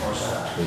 qualcosa di...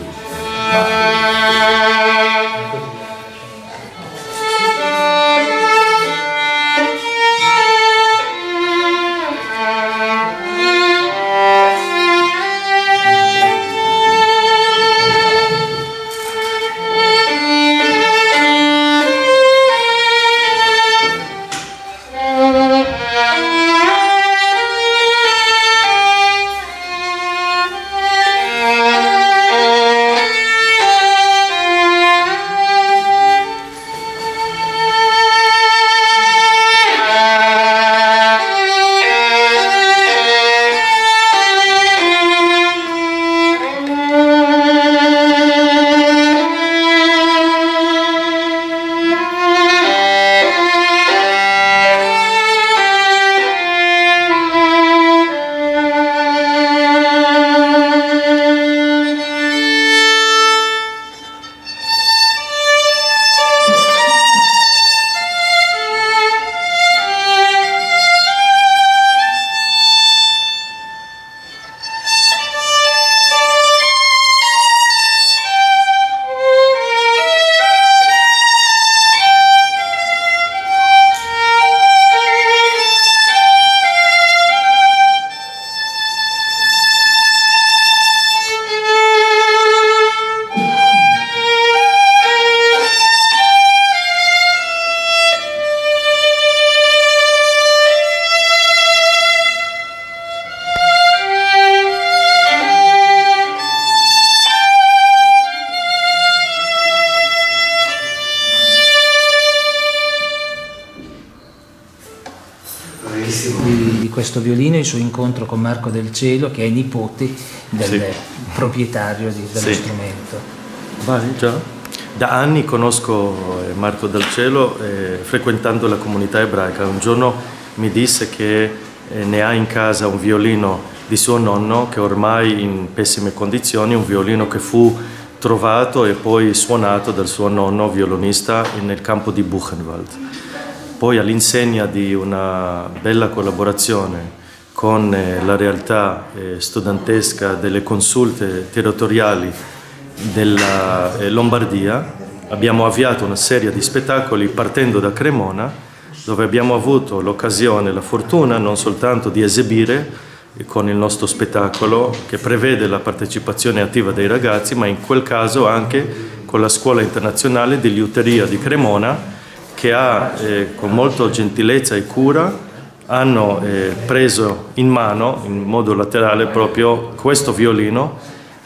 Questo violino, il suo incontro con Marco Del Cielo, che è nipote del proprietario dello strumento. Vale, già. Da anni conosco Marco Del Cielo, frequentando la comunità ebraica. Un giorno mi disse che ne ha in casa un violino di suo nonno, che ormai in pessime condizioni, un violino che fu trovato e poi suonato dal suo nonno, violonista, nel campo di Buchenwald. Poi all'insegna di una bella collaborazione con la realtà studentesca delle consulte territoriali della Lombardia abbiamo avviato una serie di spettacoli partendo da Cremona, dove abbiamo avuto l'occasione, la fortuna non soltanto di esibire con il nostro spettacolo che prevede la partecipazione attiva dei ragazzi, ma in quel caso anche con la Scuola Internazionale di Liuteria di Cremona, che ha con molta gentilezza e cura hanno preso in mano in modo laterale proprio questo violino,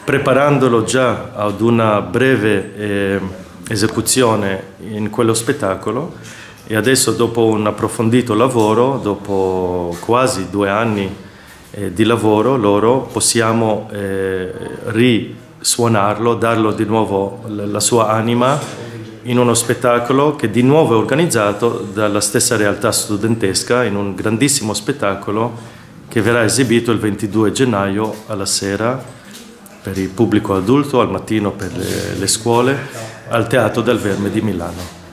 preparandolo già ad una breve esecuzione in quello spettacolo, e adesso dopo un approfondito lavoro, dopo quasi 2 anni di lavoro loro, possiamo risuonarlo, darlo di nuovo la sua anima in uno spettacolo che di nuovo è organizzato dalla stessa realtà studentesca, in un grandissimo spettacolo che verrà esibito il 22 gennaio alla sera per il pubblico adulto, al mattino per le scuole, al Teatro del Verme di Milano.